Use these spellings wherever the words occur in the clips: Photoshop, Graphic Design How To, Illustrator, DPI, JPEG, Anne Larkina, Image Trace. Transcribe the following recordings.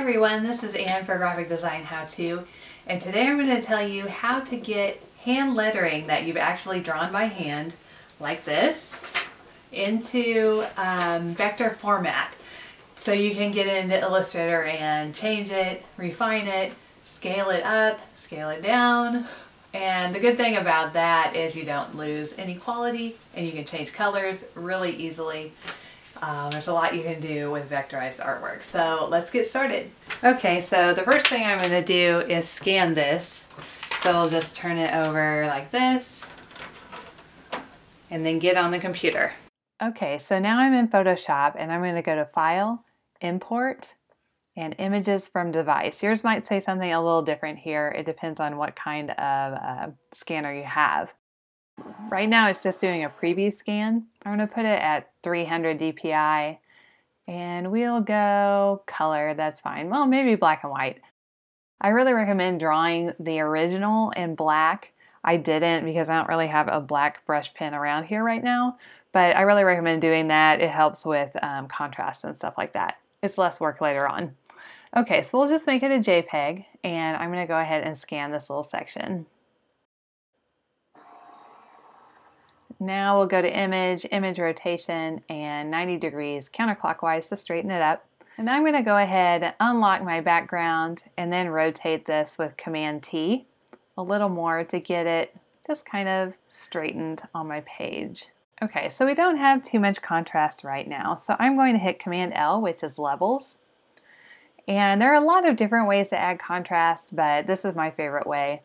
everyone, this is Anne for Graphic Design How To, and today I'm going to tell you how to get hand lettering that you've actually drawn by hand, like this, into vector format. So you can get into Illustrator and change it, refine it, scale it up, scale it down. And the good thing about that is you don't lose any quality and you can change colors really easily. There's a lot you can do with vectorized artwork. So let's get started. Okay, so the first thing I'm going to do is scan this. So I'll just turn it over like this and then get on the computer. Okay, so now I'm in Photoshop and I'm going to go to File, Import, and Images from Device. Yours might say something a little different here. It depends on what kind of scanner you have. Right now it's just doing a preview scan. I'm going to put it at 300 DPI and we'll go color, that's fine. Well, maybe black and white. I really recommend drawing the original in black. I didn't because I don't really have a black brush pen around here right now, but I really recommend doing that. It helps with contrast and stuff like that. It's less work later on. Okay, so we'll just make it a JPEG and I'm going to go ahead and scan this little section. Now we'll go to image, image rotation, and 90 degrees counterclockwise to straighten it up. And I'm going to go ahead and unlock my background and then rotate this with Command T a little more to get it just kind of straightened on my page. Okay, so we don't have too much contrast right now. So I'm going to hit Command L, which is levels. And there are a lot of different ways to add contrast, but this is my favorite way.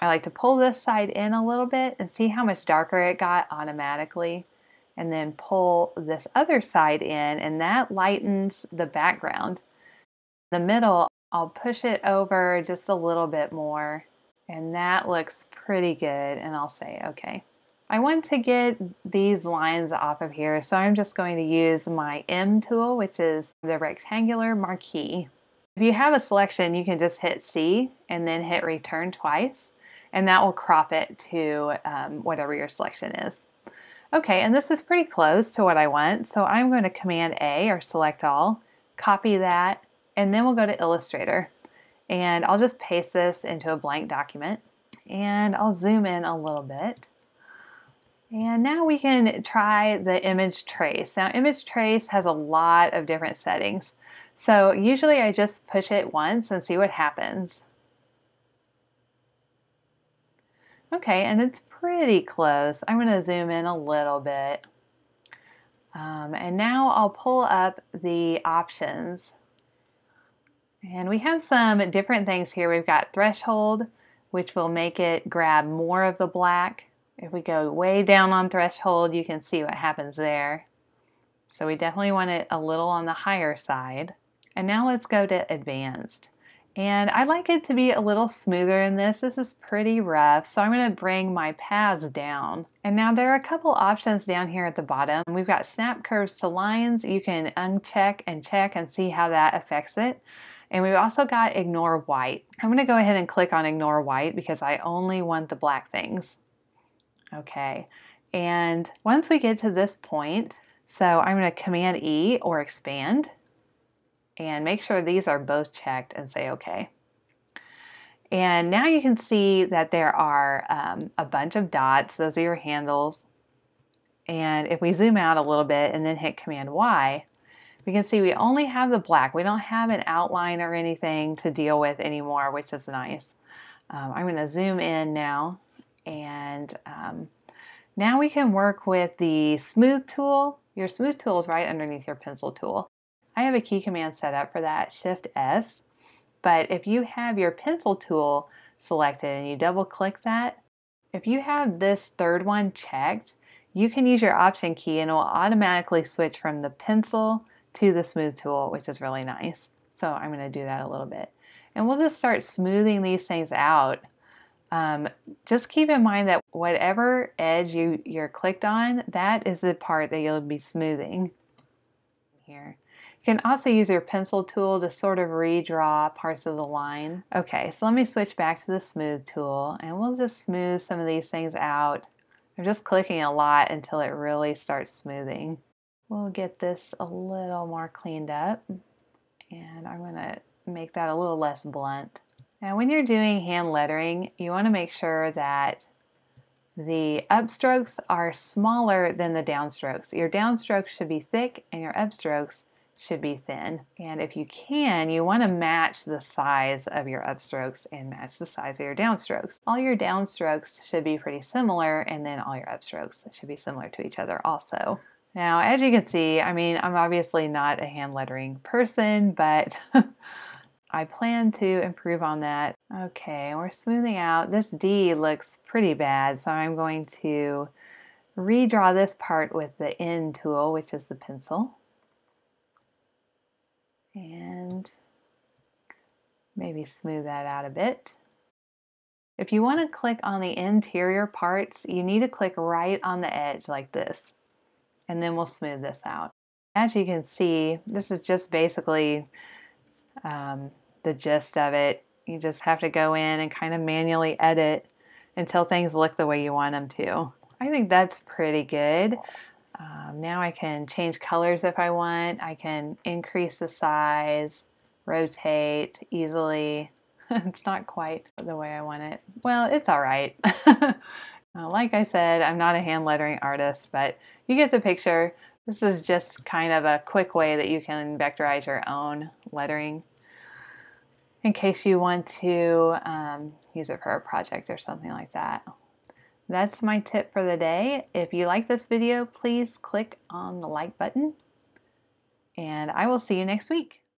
I like to pull this side in a little bit and see how much darker it got automatically, and then pull this other side in, and that lightens the background. The middle, I'll push it over just a little bit more, and that looks pretty good, and I'll say okay. I want to get these lines off of here, so I'm just going to use my M tool, which is the rectangular marquee. If you have a selection, you can just hit C and then hit return twice, and that will crop it to whatever your selection is. Okay, and this is pretty close to what I want, so I'm going to Command A or select all, copy that, and then we'll go to Illustrator. And I'll just paste this into a blank document, and I'll zoom in a little bit. And now we can try the image trace. Now image trace has a lot of different settings, so usually I just push it once and see what happens. Okay, and it's pretty close. I'm going to zoom in a little bit. And now I'll pull up the options. And we have some different things here. We've got threshold, which will make it grab more of the black. If we go way down on threshold, you can see what happens there. So we definitely want it a little on the higher side. And now let's go to advanced. And I like it to be a little smoother in this. This is pretty rough, so I'm going to bring my paths down. And now there are a couple options down here at the bottom. We've got snap curves to lines. You can uncheck and check and see how that affects it. And we've also got ignore white. I'm going to go ahead and click on ignore white because I only want the black things. Okay, and once we get to this point, so I'm going to Command E or expand. And make sure these are both checked and say okay. And now you can see that there are a bunch of dots. Those are your handles. And if we zoom out a little bit and then hit Command Y, we can see we only have the black. We don't have an outline or anything to deal with anymore, which is nice. I'm going to zoom in now, and now we can work with the smooth tool. Your smooth tool is right underneath your pencil tool. I have a key command set up for that, Shift S, but if you have your pencil tool selected and you double click that, if you have this third one checked, you can use your option key and it will automatically switch from the pencil to the smooth tool, which is really nice. So I'm going to do that a little bit. And we'll just start smoothing these things out. Just keep in mind that whatever edge you're clicked on, that is the part that you'll be smoothing here. You can also use your pencil tool to sort of redraw parts of the line. Okay, so let me switch back to the smooth tool and we'll just smooth some of these things out. I'm just clicking a lot until it really starts smoothing. We'll get this a little more cleaned up, and I'm going make that a little less blunt. Now when you're doing hand lettering, you want to make sure that the upstrokes are smaller than the downstrokes. Your downstrokes should be thick and your upstrokes should be thin. And if you can, you want to match the size of your upstrokes and match the size of your downstrokes. All your downstrokes should be pretty similar, and then all your upstrokes should be similar to each other also. Now, as you can see, I mean, I'm obviously not a hand lettering person, but I plan to improve on that. Okay, we're smoothing out. This D looks pretty bad, so I'm going to redraw this part with the N tool, which is the pencil. And maybe smooth that out a bit. If you want to click on the interior parts, you need to click right on the edge like this, and then we'll smooth this out. As you can see, this is just basically the gist of it. You just have to go in and kind of manually edit until things look the way you want them to. I think that's pretty good. Now I can change colors if I want. I can increase the size, rotate easily. It's not quite the way I want it. Well, it's all right. Like I said, I'm not a hand lettering artist, but you get the picture. This is just kind of a quick way that you can vectorize your own lettering in case you want to use it for a project or something like that. That's my tip for the day. If you like this video, please click on the like button, and I will see you next week.